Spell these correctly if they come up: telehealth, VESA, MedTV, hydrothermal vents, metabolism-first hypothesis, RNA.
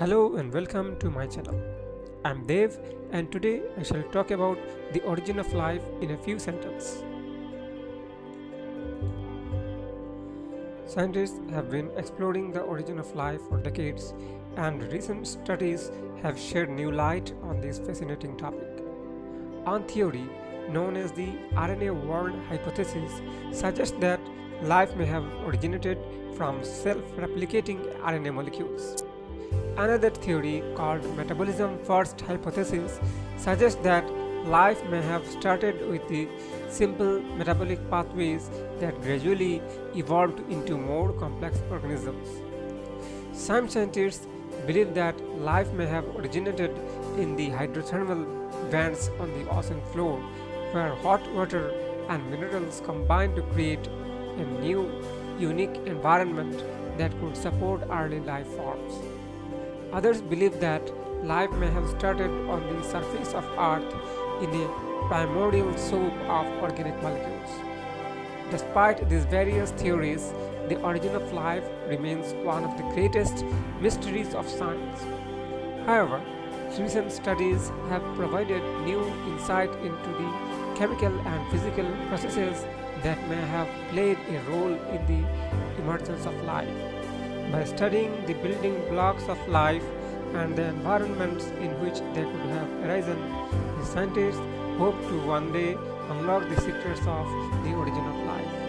Hello and welcome to my channel. I'm Dev and today I shall talk about the origin of life in a few sentences. Scientists have been exploring the origin of life for decades, and recent studies have shed new light on this fascinating topic. One theory, known as the RNA world hypothesis, suggests that life may have originated from self-replicating RNA molecules. Another theory, called metabolism first hypothesis, suggests that life may have started with the simple metabolic pathways that gradually evolved into more complex organisms. Some scientists believe that life may have originated in the hydrothermal vents on the ocean floor, where hot water and minerals combine to create a new, unique environment that could support early life forms. Others believe that life may have started on the surface of Earth in a primordial soup of organic molecules. Despite these various theories, the origin of life remains one of the greatest mysteries of science. However, recent studies have provided new insight into the chemical and physical processes that may have played a role in the emergence of life. By studying the building blocks of life and the environments in which they could have arisen, the scientists hope to one day unlock the secrets of the origin of life.